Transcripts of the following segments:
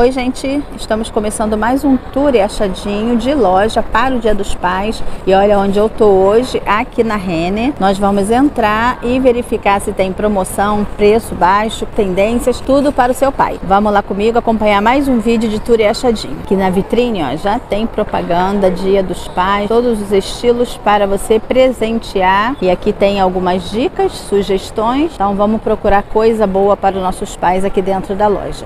Oi gente, estamos começando mais um tour e achadinho de loja para o Dia dos Pais. E olha onde eu tô hoje, aqui na Renner. Nós vamos entrar e verificar se tem promoção, preço baixo, tendências, tudo para o seu pai. Vamos lá comigo acompanhar mais um vídeo de tour e achadinho. Aqui na vitrine, ó, já tem propaganda, Dia dos Pais, todos os estilos para você presentear. E aqui tem algumas dicas, sugestões. Então vamos procurar coisa boa para os nossos pais aqui dentro da loja.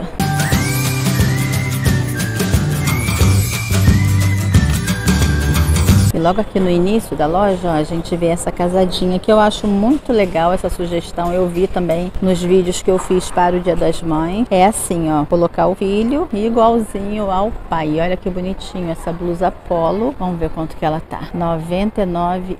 E logo aqui no início da loja, ó, a gente vê essa casadinha que eu acho muito legal. Essa sugestão eu vi também nos vídeos que eu fiz para o Dia das Mães. É assim, ó, colocar o filho igualzinho ao pai. E olha que bonitinho essa blusa polo. Vamos ver quanto que ela tá. R$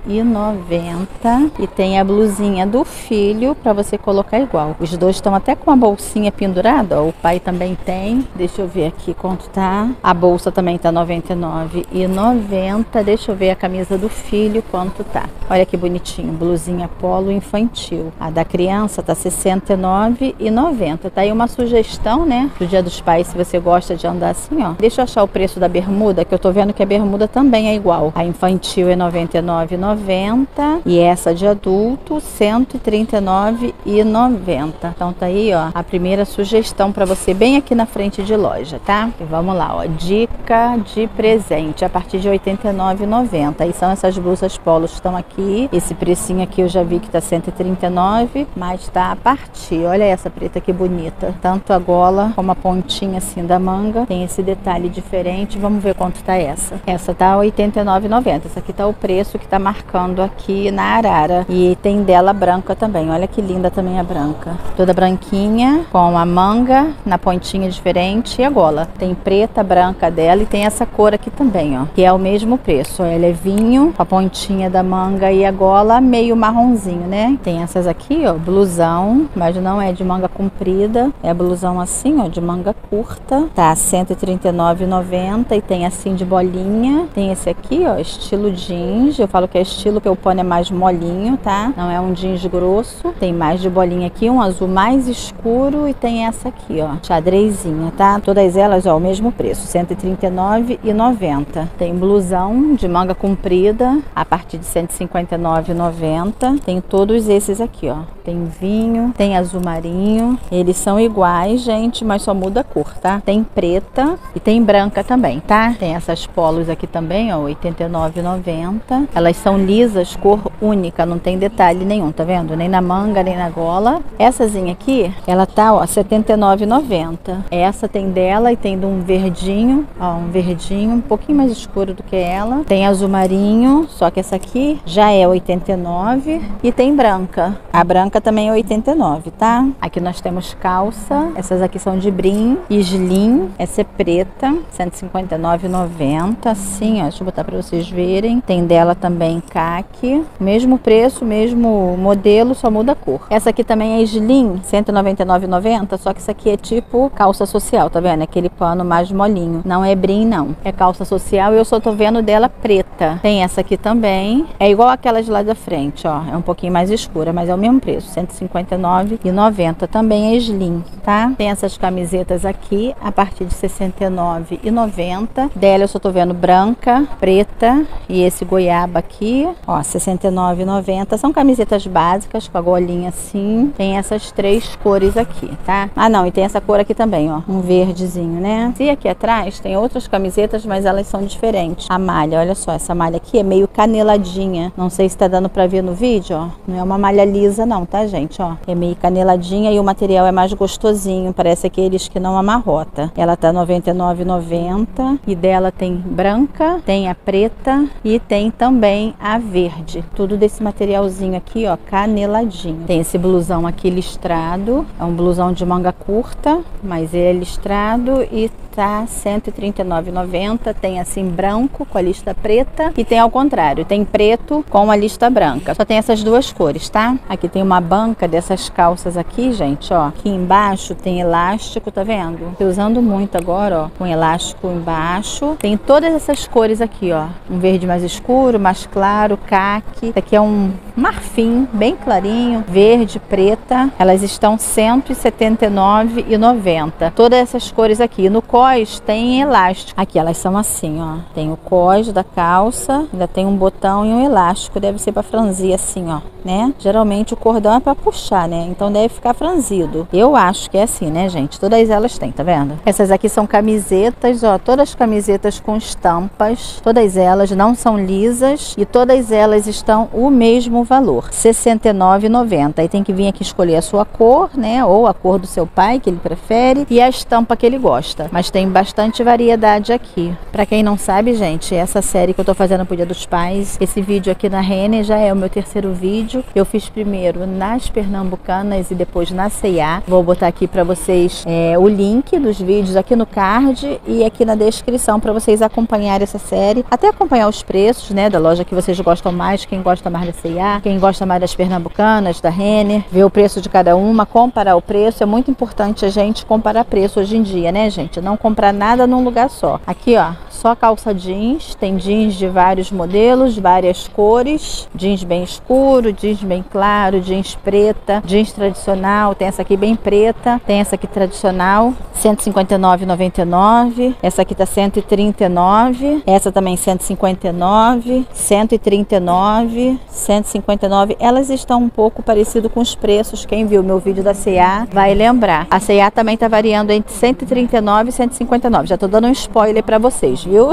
99,90. E tem a blusinha do filho para você colocar igual. Os dois estão até com a bolsinha pendurada, ó. O pai também tem. Deixa eu ver aqui quanto tá. A bolsa também tá R$ 99,90. Deixa eu ver a camisa do filho, quanto tá. Olha que bonitinho, blusinha polo infantil. A da criança tá R$ 69,90. Tá aí uma sugestão, né, pro Dia dos Pais, se você gosta de andar assim, ó. Deixa eu achar o preço da bermuda, que eu tô vendo que a bermuda também é igual. A infantil é R$ 99,90 e essa de adulto R$ 139,90. Então tá aí, ó, a primeira sugestão pra você, bem aqui na frente de loja, tá? E vamos lá, ó, dica de presente, a partir de R$ 89,90. Aí são essas blusas polos que estão aqui. Esse precinho aqui eu já vi que tá 139, mas tá a partir. Olha essa preta que bonita. Tanto a gola como a pontinha assim da manga. Tem esse detalhe diferente. Vamos ver quanto tá essa. Essa tá 89,90. Essa aqui tá o preço que tá marcando aqui na arara. E tem dela branca também. Olha que linda também a branca. Toda branquinha com a manga na pontinha diferente e a gola. Tem preta, branca dela e tem essa cor aqui também, ó. Que é o mesmo preço. Olha, levinho, a pontinha da manga e a gola meio marronzinho, né? Tem essas aqui, ó, blusão, mas não é de manga comprida, é blusão assim, ó, de manga curta, tá R$ 139,90 e tem assim de bolinha. Tem esse aqui, ó, estilo jeans, eu falo que é estilo porque o pano é mais molinho, tá? Não é um jeans grosso. Tem mais de bolinha aqui, um azul mais escuro e tem essa aqui, ó, xadrezinha, tá? Todas elas, ó, o mesmo preço, R$ 139,90. Tem blusão de manga comprida a partir de R$ 159,90. Tem todos esses aqui, ó. Tem vinho, tem azul marinho. Eles são iguais, gente, mas só muda a cor, tá? Tem preta e tem branca também, tá? Tem essas polos aqui também, ó, R$ 89,90. Elas são lisas, cor única, não tem detalhe nenhum, tá vendo? Nem na manga, nem na gola. Essazinha aqui, ela tá, ó, R$ 79,90. Essa tem dela e tem de um verdinho, ó, um verdinho um pouquinho mais escuro do que ela. Tem azul marinho, só que essa aqui já é 89 e tem branca. A branca também é 89, tá? Aqui nós temos calça, essas aqui são de brim e slim, essa é preta, 159,90, assim, ó, deixa eu botar pra vocês verem. Tem dela também caqui, mesmo preço, mesmo modelo, só muda a cor. Essa aqui também é slim, 199,90, só que essa aqui é tipo calça social, tá vendo? Aquele pano mais molinho, não é brim não, é calça social e eu só tô vendo dela preta. Tem essa aqui também, é igual aquelas lá da frente, ó, é um pouquinho mais escura, mas é o mesmo preço. R$ 159,90 também é slim, tá? Tem essas camisetas aqui a partir de R$ 69,90. Dela eu só tô vendo branca, preta e esse goiaba aqui, ó, R$ 69,90. São camisetas básicas com a golinha assim. Tem essas três cores aqui, tá? Ah, não, e tem essa cor aqui também, ó, um verdezinho, né? E aqui atrás tem outras camisetas, mas elas são diferentes. A malha, olha só, essa malha aqui é meio caneladinha. Não sei se tá dando pra ver no vídeo, ó. Não é uma malha lisa, não, tá, gente? Ó, é meio caneladinha e o material é mais gostosinho, parece aqueles que não amarrota. Ela tá R$ 99,90 e dela tem branca, tem a preta e tem também a verde. Tudo desse materialzinho aqui, ó, caneladinho. Tem esse blusão aqui listrado, é um blusão de manga curta, mas ele é listrado e tá R$ 139,90. Tem assim branco com a lista preta preta e tem ao contrário, tem preto com a lista branca. Só tem essas duas cores, tá? Aqui tem uma banca dessas calças aqui, gente, ó. Aqui embaixo tem elástico, tá vendo? Tô usando muito agora, ó, com elástico embaixo. Tem todas essas cores aqui, ó. Um verde mais escuro, mais claro, caqui. Esse aqui é um marfim, bem clarinho, verde, preta. Elas estão R$ 179,90. Todas essas cores aqui. No cós tem elástico. Aqui elas são assim, ó. Tem o cós da calça, ainda tem um botão e um elástico. Deve ser pra franzir assim, ó, né? Geralmente o cordão é pra puxar, né? Então deve ficar franzido. Eu acho que é assim, né, gente? Todas elas têm, tá vendo? Essas aqui são camisetas, ó. Todas as camisetas com estampas. Todas elas não são lisas e todas elas estão o mesmo valor, R$ 69,90. Aí tem que vir aqui escolher a sua cor, né? Ou a cor do seu pai, que ele prefere, e a estampa que ele gosta. Mas tem bastante variedade aqui. Pra quem não sabe, gente, essa série que eu tô fazendo pro Dia dos Pais, esse vídeo aqui na Renner já é o meu terceiro vídeo. Eu fiz primeiro nas Pernambucanas e depois na C&A. Vou botar aqui pra vocês o link dos vídeos aqui no card e aqui na descrição pra vocês acompanharem essa série. Até acompanhar os preços, né? Da loja que vocês gostam mais, quem gosta mais da C&A, quem gosta mais das Pernambucanas, da Renner. Ver o preço de cada uma, comparar o preço. É muito importante a gente comparar preço hoje em dia, né, gente? Não comprar nada num lugar só. Aqui, ó, só calça jeans. Tem jeans de vários modelos, várias cores. Jeans bem escuro, jeans bem claro, jeans preta, jeans tradicional. Tem essa aqui bem preta. Tem essa aqui tradicional, R$ 159,99. Essa aqui tá R$ 139. Essa também R$ 159. R$ 139. R$ 159. Elas estão um pouco parecidas com os preços. Quem viu meu vídeo da C&A vai lembrar. A C&A também tá variando entre R$ 139 e R$ 159. Já tô dando um spoiler pra vocês, viu?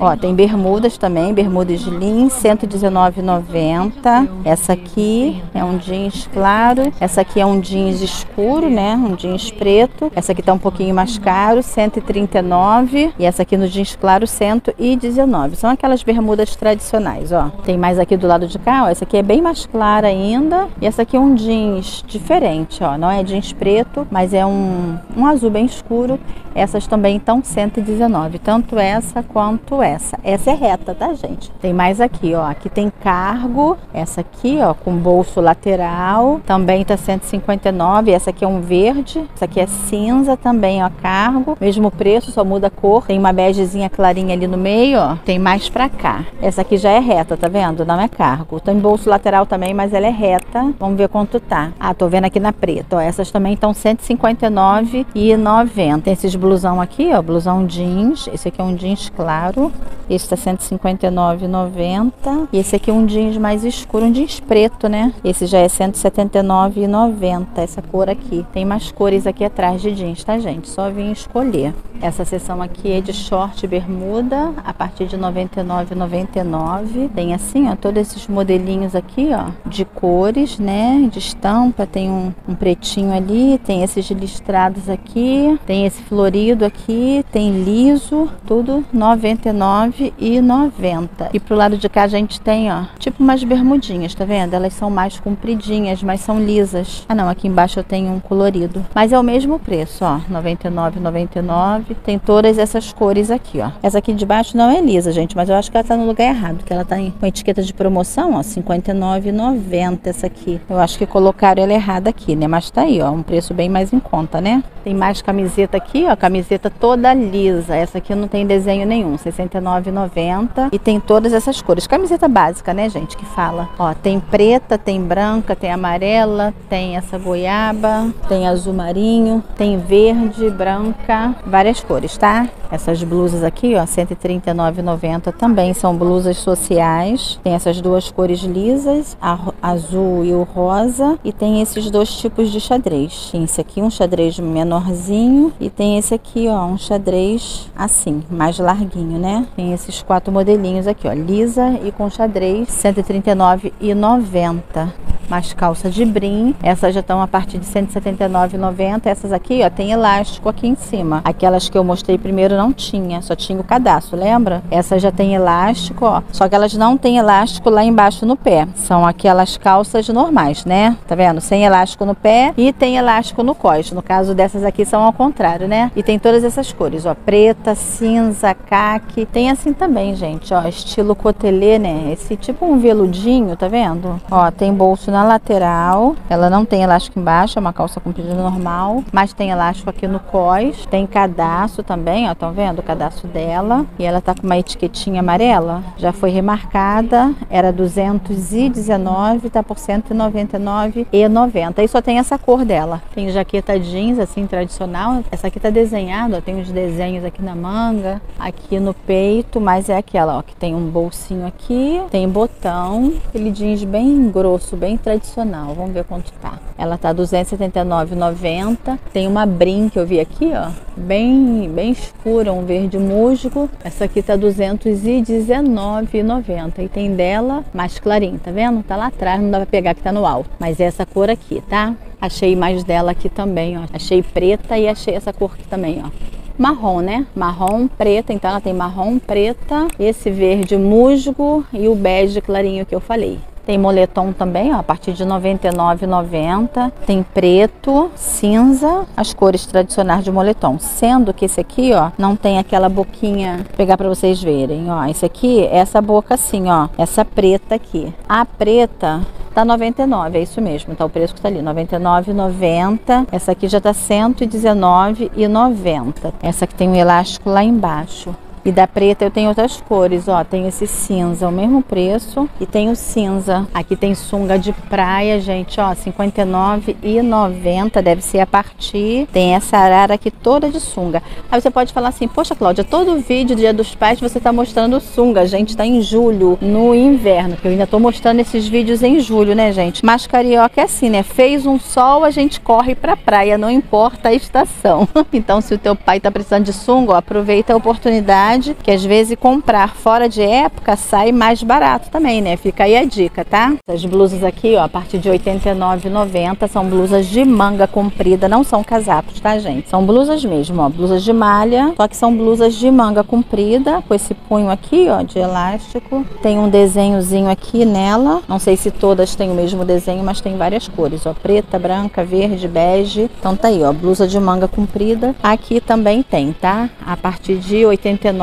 Ó, tem bermudas também, bermudas jeans, R$ 119,90. Essa aqui é um jeans claro. Essa aqui é um jeans escuro, né? Um jeans preto. Essa aqui tá um pouquinho mais caro, R$ 139. E essa aqui no jeans claro, R$ 119. São aquelas bermudas tradicionais, ó. Tem mais aqui do lado de cá, ó. Essa aqui é bem mais clara ainda. E essa aqui é um jeans diferente, ó. Não é jeans preto, mas é um azul bem escuro. Essas também estão R$ 119. Tanto essa quanto essa. Essa é reta, tá, gente? Tem mais aqui, ó. Aqui tem cargo. Essa aqui, ó, com bolso lateral. Também tá 159. Essa aqui é um verde. Essa aqui é cinza também, ó, cargo. Mesmo preço, só muda a cor. Tem uma begezinha clarinha ali no meio, ó. Tem mais pra cá. Essa aqui já é reta, tá vendo? Não é cargo. Tem bolso lateral também, mas ela é reta. Vamos ver quanto tá. Ah, tô vendo aqui na preta, ó. Essas também estão 159,90. Tem esses blusão aqui, ó. Blusão jeans. Esse aqui é um jeans claro. Esse tá R$ 159,90. E esse aqui é um jeans mais escuro, um jeans preto, né? Esse já é R$ 179,90, essa cor aqui. Tem mais cores aqui atrás de jeans, tá, gente? Só vim escolher. Essa seção aqui é de short e bermuda, a partir de R$ 99,99. Tem assim, ó, todos esses modelinhos aqui, ó, de cores, né? De estampa, tem um pretinho ali, tem esses listrados aqui, tem esse florido aqui, tem liso, tudo R$ 99,90. E pro lado de cá a gente tem, ó, tipo umas bermudinhas, tá vendo? Elas são mais compridinhas, mas são lisas. Ah, não, aqui embaixo eu tenho um colorido. Mas é o mesmo preço, ó, R$ 99,99. Tem todas essas cores aqui, ó. Essa aqui de baixo não é lisa, gente, mas eu acho que ela tá no lugar errado, porque ela tá com etiqueta de promoção, ó, R$ 59,90 essa aqui. Eu acho que colocaram ela errada aqui, né? Mas tá aí, ó, um preço bem mais em conta, né? Tem mais camiseta aqui, ó, camiseta toda lisa. Essa aqui não tem desenho nenhum, R$ 69,90. E tem todas essas cores. Camiseta básica, né, gente, que fala. Ó, tem preta, tem branca, tem amarela, tem essa goiaba, tem azul marinho, tem verde, branca, várias cores, tá? Essas blusas aqui, ó, R$ 139,90 também, são blusas sociais. Tem essas duas cores lisas, a azul e o rosa, e tem esses dois tipos de xadrez. Tem esse aqui, um xadrez menorzinho, e tem esse aqui, ó, um xadrez assim, mais larguinho, né? Tem esses quatro modelinhos aqui, ó, lisa e com xadrez, R$ 139,90. Mais calça de brim, essas já estão a partir de R$ 179,90. Essas aqui, ó, tem elástico aqui em cima. Aquelas as que eu mostrei primeiro não tinha, só tinha o cadarço, lembra? Essa já tem elástico, ó. Só que elas não têm elástico lá embaixo no pé. São aquelas calças normais, né? Tá vendo? Sem elástico no pé e tem elástico no cós. No caso dessas aqui são ao contrário, né? E tem todas essas cores, ó. Preta, cinza, caqui. Tem assim também, gente, ó. Estilo cotelê, né? Esse tipo um veludinho, tá vendo? Ó, tem bolso na lateral. Ela não tem elástico embaixo, é uma calça comprida normal. Mas tem elástico aqui no cós. Tem cadarço também, ó. Estão vendo o cadarço dela? E ela tá com uma etiquetinha amarela. Já foi remarcada. Era 219, tá por R$199,90. Aí só tem essa cor dela. Tem jaqueta jeans, assim, tradicional. Essa aqui tá desenhada, ó. Tem uns desenhos aqui na manga, aqui no peito. Mas é aquela, ó, que tem um bolsinho aqui. Tem botão. Ele jeans bem grosso, bem tradicional. Vamos ver quanto tá. Ela tá R$279,90. Tem uma brim que eu vi aqui, ó. Bem escura, um verde musgo. Essa aqui tá R$219,90. E tem dela mais clarinho, tá vendo? Tá lá atrás, não dá pra pegar que tá no alto. Mas é essa cor aqui, tá? Achei mais dela aqui também, ó. Achei preta e achei essa cor aqui também, ó. Marrom, né? Marrom, preta. Então ela tem marrom, preta, esse verde musgo e o bege clarinho que eu falei. Tem moletom também, ó, a partir de R$99,90. Tem preto, cinza, as cores tradicionais de moletom. Sendo que esse aqui, ó, não tem aquela boquinha. Vou pegar pra vocês verem, ó. Esse aqui, essa boca assim, ó. Essa preta aqui. A preta tá 99, é isso mesmo, tá o preço que tá ali, 99,90. Essa aqui já tá 119,90. Essa aqui tem um elástico lá embaixo. E da preta eu tenho outras cores, ó. Tem esse cinza, o mesmo preço. E tem o cinza. Aqui tem sunga de praia, gente, ó. R$59,90. Deve ser a partir. Tem essa arara aqui toda de sunga. Aí você pode falar assim: poxa, Cláudia, todo vídeo do Dia dos Pais você tá mostrando sunga. Gente, tá em julho, no inverno. Que eu ainda tô mostrando esses vídeos em julho, né, gente? Mas carioca é assim, né? Fez um sol, a gente corre pra praia. Não importa a estação. Então, se o teu pai tá precisando de sunga, ó, aproveita a oportunidade. Que às vezes comprar fora de época sai mais barato também, né? Fica aí a dica, tá? Essas blusas aqui, ó, a partir de R$89,90. São blusas de manga comprida, não são casacos, tá, gente? São blusas mesmo, ó, blusas de malha. Só que são blusas de manga comprida, com esse punho aqui, ó, de elástico. Tem um desenhozinho aqui nela. Não sei se todas têm o mesmo desenho, mas tem várias cores, ó. Preta, branca, verde, bege. Então tá aí, ó, blusa de manga comprida. Aqui também tem, tá? A partir de R$89,90.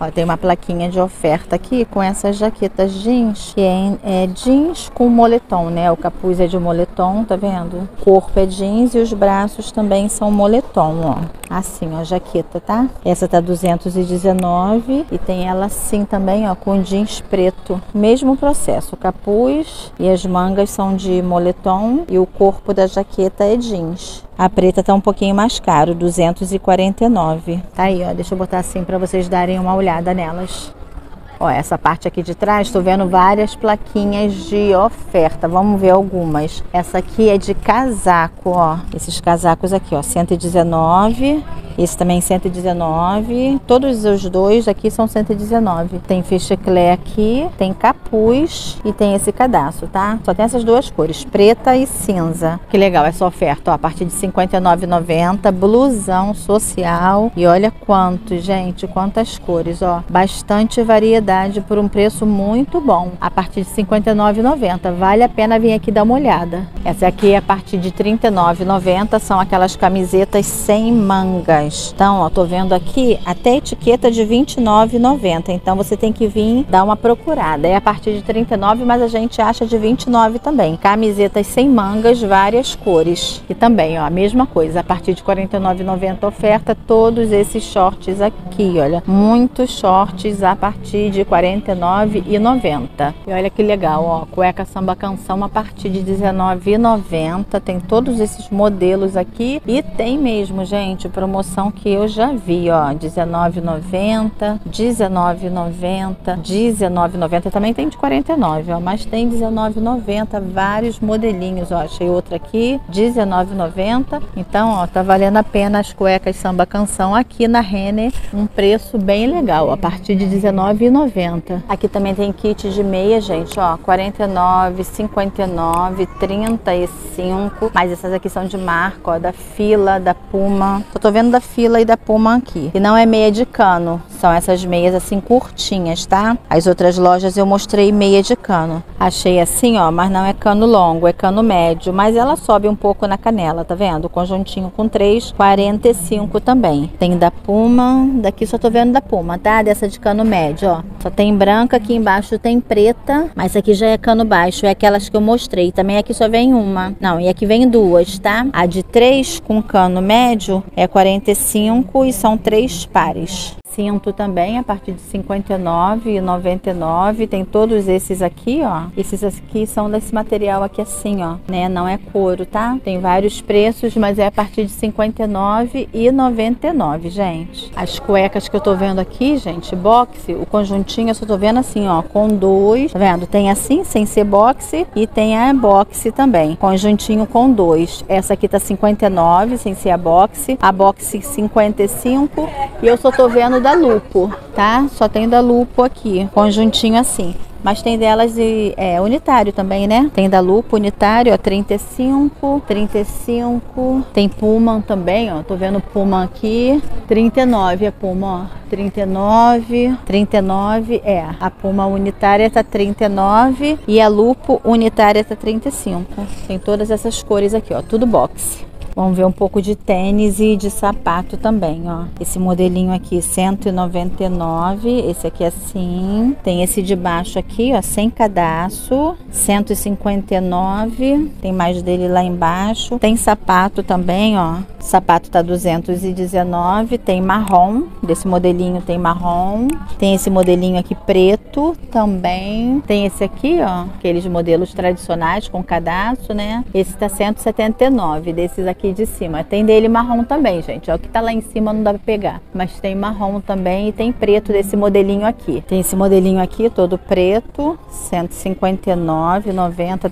Ó, tem uma plaquinha de oferta aqui com essas jaquetas jeans, que é jeans com moletom, né? O capuz é de moletom, tá vendo? O corpo é jeans e os braços também são moletom, ó. Assim, ó, jaqueta, tá? Essa tá 219 e tem ela assim também, ó, com jeans preto. Mesmo processo, o capuz e as mangas são de moletom e o corpo da jaqueta é jeans. A preta tá um pouquinho mais caro, 249. Tá aí, ó, deixa eu botar assim para vocês darem uma olhada nelas. Ó, essa parte aqui de trás, tô vendo várias plaquinhas de oferta. Vamos ver algumas. Essa aqui é de casaco, ó. Esses casacos aqui, ó, 119. Esse também 119. Todos os dois aqui são 119. Tem ficheclé aqui, tem capuz e tem esse cadarço, tá? Só tem essas duas cores, preta e cinza. Que legal essa oferta, ó, a partir de R$59,90. Blusão social. E olha quanto, gente, quantas cores, ó. Bastante variedade por um preço muito bom. A partir de R$59,90. Vale a pena vir aqui dar uma olhada. Essa aqui é a partir de R$39,90. São aquelas camisetas sem mangas. Então, ó, tô vendo aqui até etiqueta de R$29,90. Então, você tem que vir dar uma procurada. É a partir de R$39,00, mas a gente acha de R$29,00 também. Camisetas sem mangas, várias cores. E também, ó, a mesma coisa. A partir de R$49,90 oferta, todos esses shorts aqui, olha. Muitos shorts a partir de R$49,90. E olha que legal, ó. Cueca Samba Canção a partir de R$19,90. Tem todos esses modelos aqui. E tem mesmo, gente, promoção que eu já vi, ó, R$19,90, R$19,90, R$19,90, também tem de R$49,00, ó, mas tem R$19,90, vários modelinhos, ó, achei outra aqui, R$19,90, então, ó, tá valendo a pena as cuecas Samba Canção aqui na Renner, um preço bem legal, ó, a partir de R$19,90. Aqui também tem kit de meia, gente, ó, R$49,00, R$59,00, R$35,00, mas essas aqui são de marca, ó, da Fila, da Puma. Tô vendo da Fila e da Puma aqui. E não é meia de cano, são essas meias assim curtinhas, tá? As outras lojas eu mostrei meia de cano. Achei assim, ó, mas não é cano longo, é cano médio. Mas ela sobe um pouco na canela, tá vendo? O conjuntinho com 3,45 também. Tem da Puma, daqui só tô vendo da Puma, tá? Dessa de cano médio, ó. Só tem branca, aqui embaixo tem preta, mas aqui já é cano baixo, é aquelas que eu mostrei. Também aqui só vem uma. Não, e aqui vem duas, tá? A de 3 com cano médio é 45 e são 3 pares. Cinto também a partir de R$ 59,99. Tem todos esses aqui, ó. Esses aqui são desse material aqui assim, ó, né? Não é couro, tá? Tem vários preços, mas é a partir de R$ 59,99, gente. As cuecas que eu tô vendo aqui, gente, boxe, o conjuntinho eu só tô vendo assim, ó, com dois. Tá vendo? Tem assim, sem ser boxe, e tem a boxe também. Conjuntinho com dois. Essa aqui tá 59, sem ser a boxe. A boxe 55. E eu só tô vendo da Lupo, tá? Só tem da Lupo aqui, conjuntinho assim. Mas tem delas de unitário também, né? Tem da Lupo unitário, ó, 35, 35. Tem Puma também, ó. Tô vendo Puma aqui. 39 a Puma, ó. 39, 39, é. A Puma unitária tá 39 e a Lupo unitária tá 35. Tem todas essas cores aqui, ó. Tudo boxe. Vamos ver um pouco de tênis e de sapato também, ó. Esse modelinho aqui, 199. Esse aqui assim. Tem esse de baixo aqui, ó, sem cadarço, 159. Tem mais dele lá embaixo. Tem sapato também, ó. O sapato tá 219. Tem marrom. Desse modelinho tem marrom. Tem esse modelinho aqui preto também. Tem esse aqui, ó. Aqueles modelos tradicionais com cadarço, né? Esse tá 179. Desses aqui de cima. Tem dele marrom também, gente. Ó, o que tá lá em cima não dá pra pegar. Mas tem marrom também e tem preto desse modelinho aqui. Tem esse modelinho aqui, todo preto, 159,90.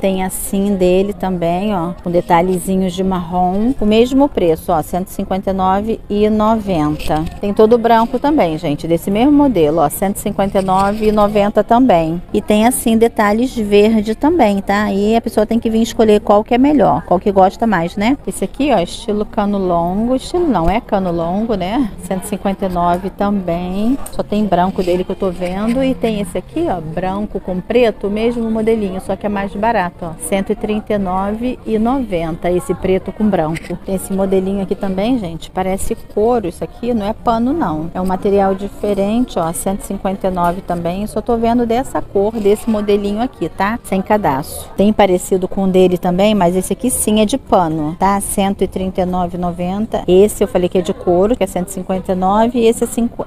Tem assim dele também, ó. Com detalhezinhos de marrom. O mesmo preço, ó, 159,90. Tem todo branco também, gente. Desse mesmo modelo, ó, 159,90 também. E tem assim detalhes verde também, tá? Aí a pessoa tem que vir escolher qual que é melhor, qual que gosta mais, né? Esse aqui, ó, estilo cano longo, estilo não, é cano longo, né? 159 também, só tem branco dele que eu tô vendo, e tem esse aqui, ó, branco com preto, o mesmo modelinho, só que é mais barato, ó, 139,90, esse preto com branco. Tem esse modelinho aqui também, gente, parece couro, isso aqui não é pano não, é um material diferente, ó, 159 também, só tô vendo dessa cor, desse modelinho aqui, tá? Sem cadarço. Tem parecido com o dele também, mas esse aqui sim é de pano, tá? 139,90. Esse eu falei que é de couro, que é 159, e esse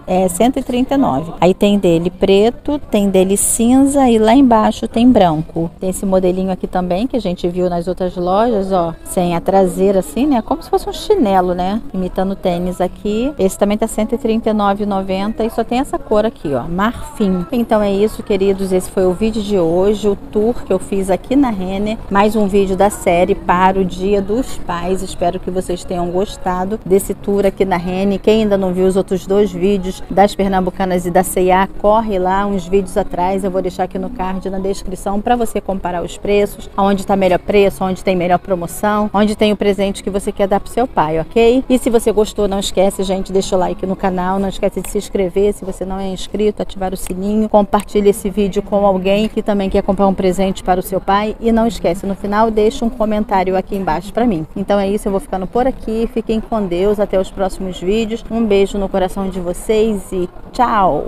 é 139. Aí tem dele preto, tem dele cinza e lá embaixo tem branco. Tem esse modelinho aqui também, que a gente viu nas outras lojas, ó, sem a traseira assim, né? Como se fosse um chinelo, né? Imitando tênis aqui. Esse também tá 139,90 e só tem essa cor aqui, ó, marfim. Então é isso, queridos, esse foi o vídeo de hoje, o tour que eu fiz aqui na Renner, mais um vídeo da série para o Dia dos Pais. Espero que vocês tenham gostado desse tour aqui na Renner. Quem ainda não viu os outros dois vídeos das Pernambucanas e da C&A, corre lá uns vídeos atrás, eu vou deixar aqui no card, na descrição, para você comparar os preços, onde está melhor preço, onde tem melhor promoção, onde tem o presente que você quer dar para o seu pai, ok? E se você gostou, não esquece, gente, deixa o like no canal, não esquece de se inscrever se você não é inscrito, ativar o sininho, compartilha esse vídeo com alguém que também quer comprar um presente para o seu pai, e não esquece, no final deixa um comentário aqui embaixo pra mim. Então é isso, eu vou ficando por aqui, fiquem com Deus, até os próximos vídeos, um beijo no coração de vocês e tchau!